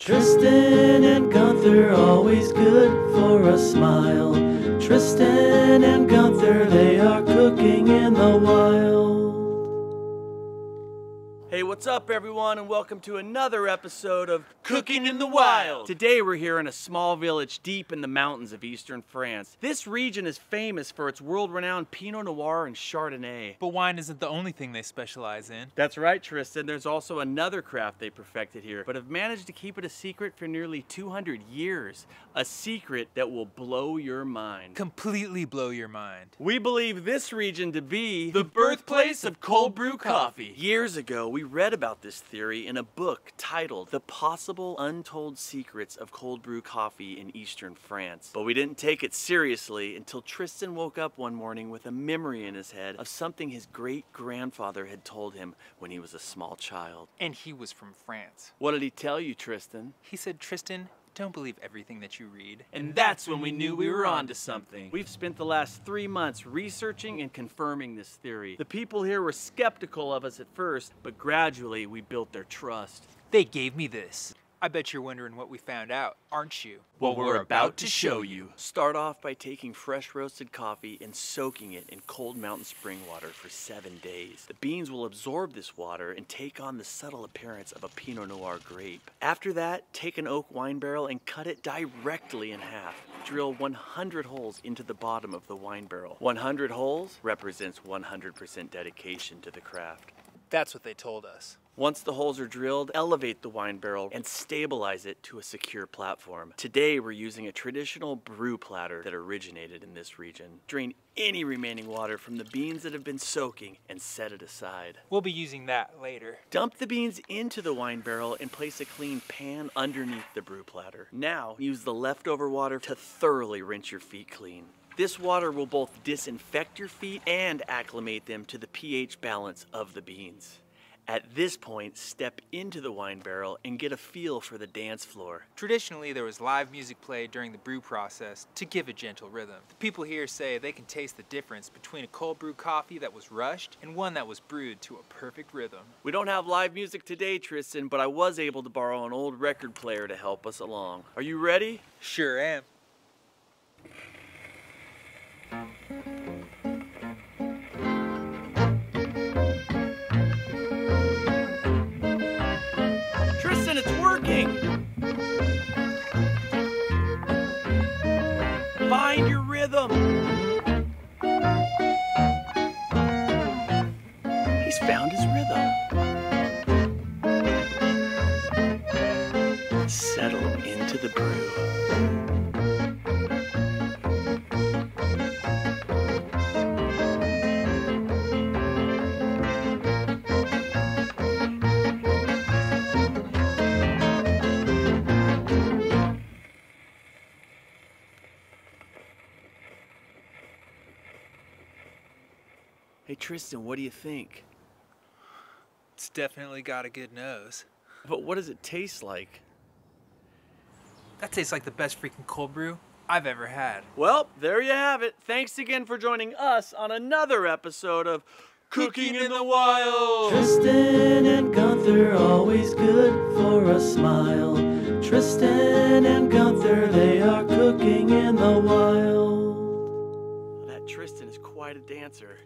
Tristan and Gunther, always good for a smile. Tristan and Gunther, they are cooking in the wild. Hey, what's up everyone, and welcome to another episode of Cooking in the Wild. Today we're here in a small village deep in the mountains of Eastern France. This region is famous for its world-renowned Pinot Noir and Chardonnay. But wine isn't the only thing they specialize in. That's right, Tristan. There's also another craft they perfected here, but have managed to keep it a secret for nearly 200 years. A secret that will blow your mind. Completely blow your mind. We believe this region to be the birthplace of cold brew coffee. Years ago, we read about this theory in a book titled The Possible Untold Secrets of Cold Brew Coffee in Eastern France. But we didn't take it seriously until Tristan woke up one morning with a memory in his head of something his great-grandfather had told him when he was a small child. And he was from France. What did he tell you, Tristan? He said, Tristan, don't believe everything that you read. And that's when we knew we were onto something. We've spent the last 3 months researching and confirming this theory. The people here were skeptical of us at first, but gradually we built their trust. They gave me this. I bet you're wondering what we found out, aren't you? Well, we're about to show you. Start off by taking fresh roasted coffee and soaking it in cold mountain spring water for 7 days. The beans will absorb this water and take on the subtle appearance of a Pinot Noir grape. After that, take an oak wine barrel and cut it directly in half. Drill 100 holes into the bottom of the wine barrel. 100 holes represents 100% dedication to the craft. That's what they told us. Once the holes are drilled, elevate the wine barrel and stabilize it to a secure platform. Today, we're using a traditional brew platter that originated in this region. Drain any remaining water from the beans that have been soaking and set it aside. We'll be using that later. Dump the beans into the wine barrel and place a clean pan underneath the brew platter. Now, use the leftover water to thoroughly rinse your feet clean. This water will both disinfect your feet and acclimate them to the pH balance of the beans. At this point, step into the wine barrel and get a feel for the dance floor. Traditionally, there was live music played during the brew process to give a gentle rhythm. The people here say they can taste the difference between a cold brew coffee that was rushed and one that was brewed to a perfect rhythm. We don't have live music today, Tristan, but I was able to borrow an old record player to help us along. Are you ready? Sure am. Find your rhythm. He's found his rhythm. Settle into the brew. Hey Tristan, what do you think? It's definitely got a good nose. But what does it taste like? That tastes like the best freaking cold brew I've ever had. Well, there you have it. Thanks again for joining us on another episode of Cooking in the Wild. Tristan and Gunther, always good for a smile. Tristan and Gunther, they are cooking in the wild. Well, that Tristan is quite a dancer.